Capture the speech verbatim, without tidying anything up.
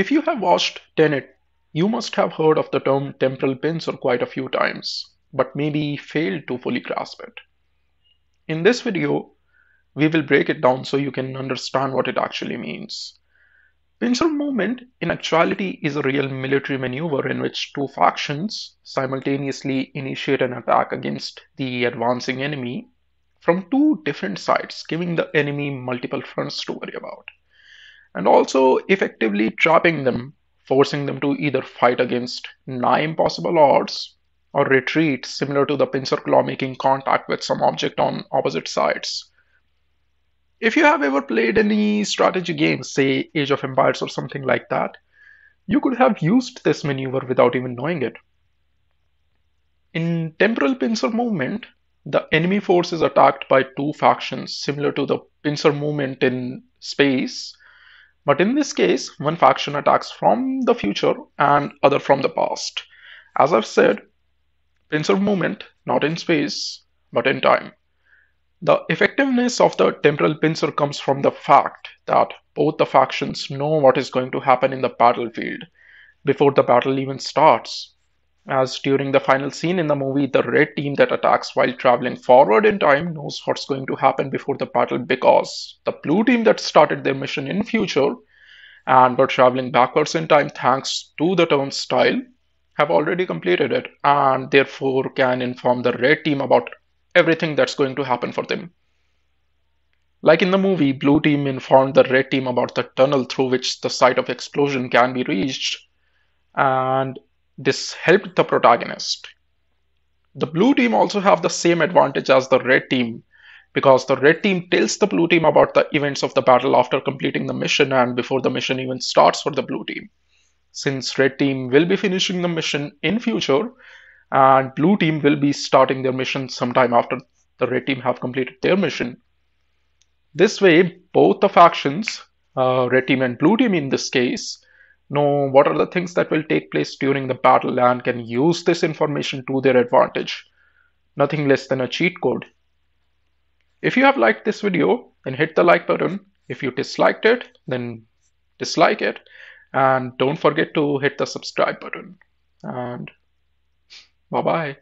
If you have watched Tenet, you must have heard of the term temporal pincer quite a few times, but maybe failed to fully grasp it. In this video, we will break it down so you can understand what it actually means. Pincer movement in actuality is a real military maneuver in which two factions simultaneously initiate an attack against the advancing enemy from two different sides, giving the enemy multiple fronts to worry about, and also effectively trapping them, forcing them to either fight against nigh impossible odds or retreat, similar to the pincer claw making contact with some object on opposite sides. If you have ever played any strategy game, say Age of Empires or something like that, you could have used this maneuver without even knowing it. In temporal pincer movement, the enemy force is attacked by two factions, similar to the pincer movement in space, but in this case, one faction attacks from the future and other from the past. As I've said, pincer movement, not in space, but in time. The effectiveness of the temporal pincer comes from the fact that both the factions know what is going to happen in the battlefield before the battle even starts, as during the final scene in the movie, the red team that attacks while traveling forward in time knows what's going to happen before the battle, because the blue team that started their mission in future and were traveling backwards in time thanks to the turnstile have already completed it, and therefore can inform the red team about everything that's going to happen for them. Like in the movie, blue team informed the red team about the tunnel through which the site of explosion can be reached, and this helped the protagonist. The blue team also have the same advantage as the red team, because the red team tells the blue team about the events of the battle after completing the mission and before the mission even starts for the blue team. Since red team will be finishing the mission in future, and blue team will be starting their mission sometime after the red team have completed their mission. This way, both the factions, uh, red team and blue team in this case, know what are the things that will take place during the battle and can use this information to their advantage. Nothing less than a cheat code. If you have liked this video, then hit the like button. If you disliked it, then dislike it. And don't forget to hit the subscribe button. And bye-bye.